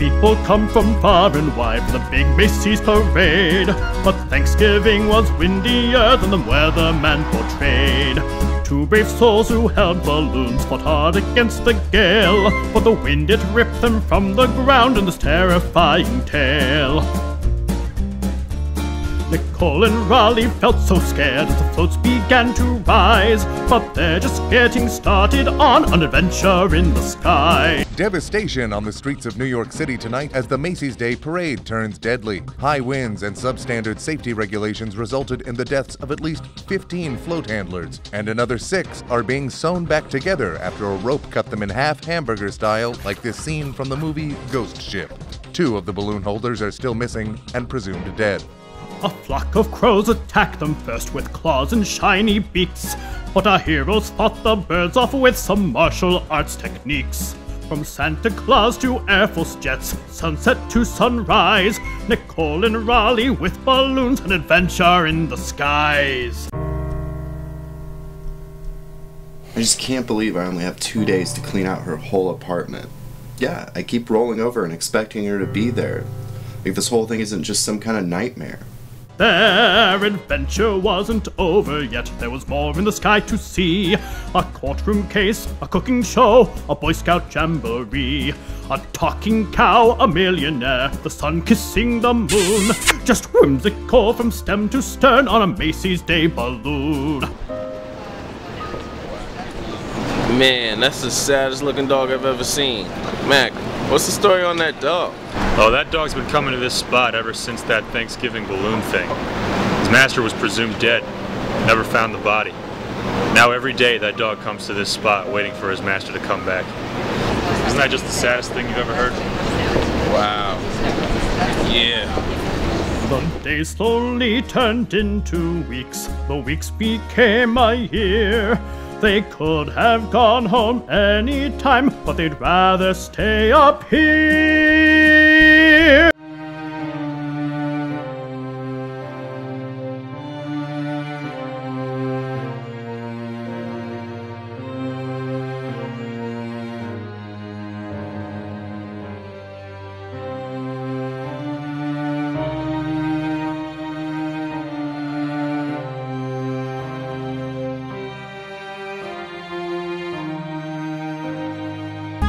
People come from far and wide for the big Macy's parade. But Thanksgiving was windier than the weatherman portrayed. Two brave souls who held balloons fought hard against the gale, but the wind it ripped them from the ground in this terrifying tale. Nicole and Raleigh felt so scared as the floats began to rise, but they're just getting started on an adventure in the sky. Devastation on the streets of New York City tonight as the Macy's Day Parade turns deadly. High winds and substandard safety regulations resulted in the deaths of at least 15 float handlers, and another 6 are being sewn back together after a rope cut them in half hamburger style, like this scene from the movie Ghost Ship. 2 of the balloon holders are still missing and presumed dead. A flock of crows attacked them first with claws and shiny beaks, but our heroes fought the birds off with some martial arts techniques. From Santa Claus to Air Force jets, sunset to sunrise, Nicole and Raleigh with balloons, an adventure in the skies. I just can't believe I only have 2 days to clean out her whole apartment. Yeah, I keep rolling over and expecting her to be there. Like this whole thing isn't just some kind of nightmare. Their adventure wasn't over yet, there was more in the sky to see. A courtroom case, a cooking show, a Boy Scout jamboree. A talking cow, a millionaire, the sun kissing the moon. Just whimsical from stem to stern on a Macy's Day balloon. Man, that's the saddest looking dog I've ever seen. Mac, what's the story on that dog? Oh, that dog's been coming to this spot ever since that Thanksgiving balloon thing. His master was presumed dead, never found the body. Now every day that dog comes to this spot waiting for his master to come back. Isn't that just the saddest thing you've ever heard? Wow. Yeah. The days slowly turned into weeks, the weeks became a year. They could have gone home any time, but they'd rather stay up here.